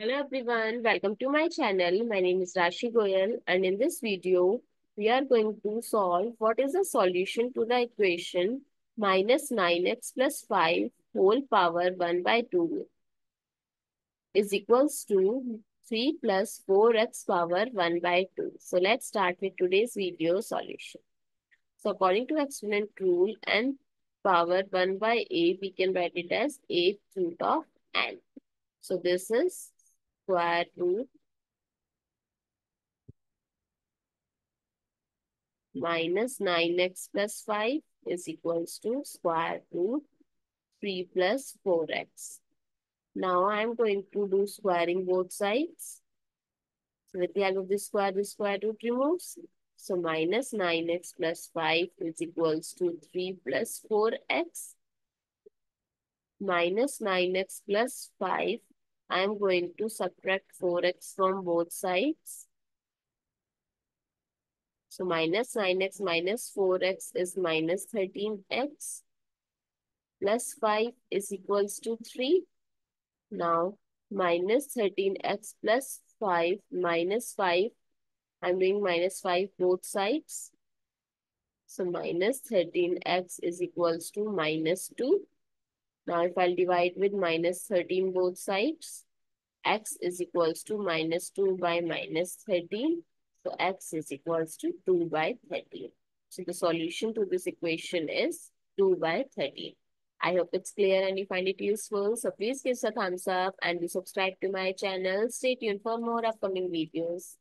Hello everyone, welcome to my channel. My name is Rashi Goel, and in this video, we are going to solve what is the solution to the equation minus 9x plus 5 whole power 1 by 2 is equals to 3 plus 4x power 1 by 2. So let's start with today's video solution. So according to exponent rule, n power 1 by a, we can write it as a root of n. So this is square root minus 9x plus 5 is equals to square root 3 plus 4x. Now I am going to do squaring both sides. So with the help of this square root removes. So minus 9x plus 5 is equals to 3 plus 4x. Minus 9x plus 5, I am going to subtract 4x from both sides. So minus 9x minus 4x is minus 13x plus 5 is equals to 3. Now minus 13x plus 5 minus 5, I am doing minus 5 both sides. So minus 13x is equals to minus 2. Now, if I'll divide with minus 13 both sides, x is equals to minus 2 by minus 13. So, x is equals to 2 by 13. So, the solution to this equation is 2 by 13. I hope it's clear and you find it useful. So, please give us a thumbs up and do subscribe to my channel. Stay tuned for more upcoming videos.